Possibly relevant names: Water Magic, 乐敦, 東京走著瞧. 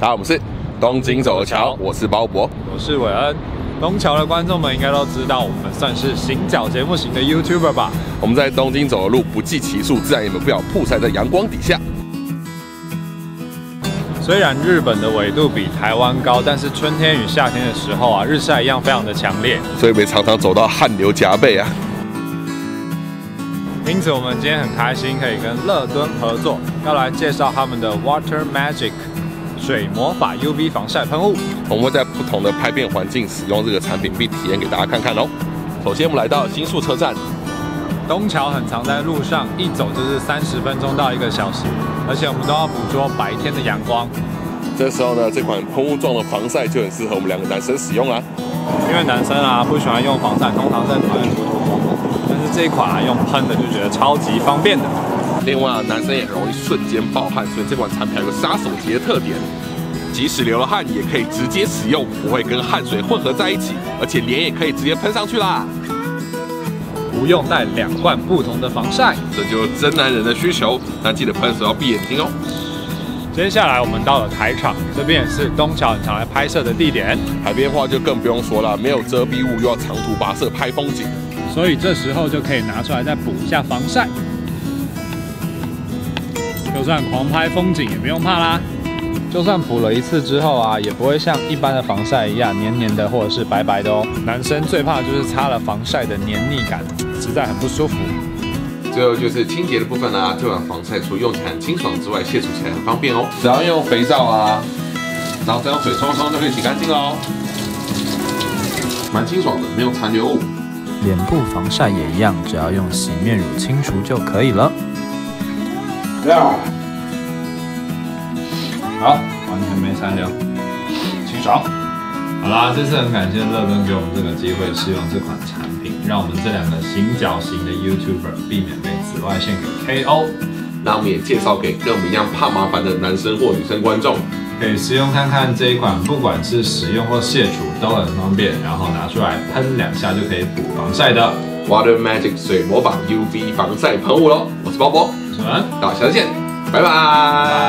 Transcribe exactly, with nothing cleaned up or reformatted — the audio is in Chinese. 大家好，我们是东京走桥，我是鲍勃，我是韦恩。东桥的观众们应该都知道，我们算是行脚节目型的 YouTuber 吧。我们在东京走的路不计其数，自然也免不了曝晒在阳光底下。 虽然日本的纬度比台湾高，但是春天与夏天的时候啊，日晒一样非常的强烈，所以我们常常走到汗流浃背啊。因此，我们今天很开心可以跟乐敦合作，要来介绍他们的 Water Magic 水魔法 U V 防晒喷雾。我们会在不同的拍片环境使用这个产品，并体验给大家看看哦。首先，我们来到新宿车站。 东桥很常在路上，一走就是三十分钟到一个小时，而且我们都要捕捉白天的阳光。这时候呢，这款喷雾状的防晒就很适合我们两个男生使用啦。因为男生啊不喜欢用防晒，通常在讨厌涂涂抹抹，但是这一款啊用喷的就觉得超级方便的。另外啊，男生也容易瞬间爆汗，所以这款产品有个杀手级的特点，即使流了汗也可以直接使用，不会跟汗水混合在一起，而且脸也可以直接喷上去啦。 不用带两罐不同的防晒，这就是真男人的需求。但记得喷时要闭眼睛哦。接下来我们到了台场，这边也是东桥很常来拍摄的地点。海边话就更不用说了，没有遮蔽物又要长途跋涉拍风景，所以这时候就可以拿出来再补一下防晒。就算狂拍风景也不用怕啦。就算补了一次之后啊，也不会像一般的防晒一样黏黏的或者是白白的哦。男生最怕就是擦了防晒的黏腻感。 实在很不舒服。最后就是清洁的部分啦、啊，这款防晒除用起来很清爽之外，卸除起来很方便哦。只要用肥皂啊，然后再用水冲冲就可以洗干净喽。蛮清爽的，没有残留物。脸部防晒也一样，只要用洗面乳清除就可以了。好，完全没残留，清爽。 好啦，这次很感谢乐敦给我们这个机会试用这款产品，让我们这两个行脚型的 YouTuber 避免被紫外线给 K O。那我们也介绍给跟我们一样怕麻烦的男生或女生观众，可以试用看看这一款，不管是使用或卸除都很方便，然后拿出来喷两下就可以补防晒的 Water Magic 水魔法 U V 防晒喷雾咯。我是包包，我是文，大家下次见，拜拜。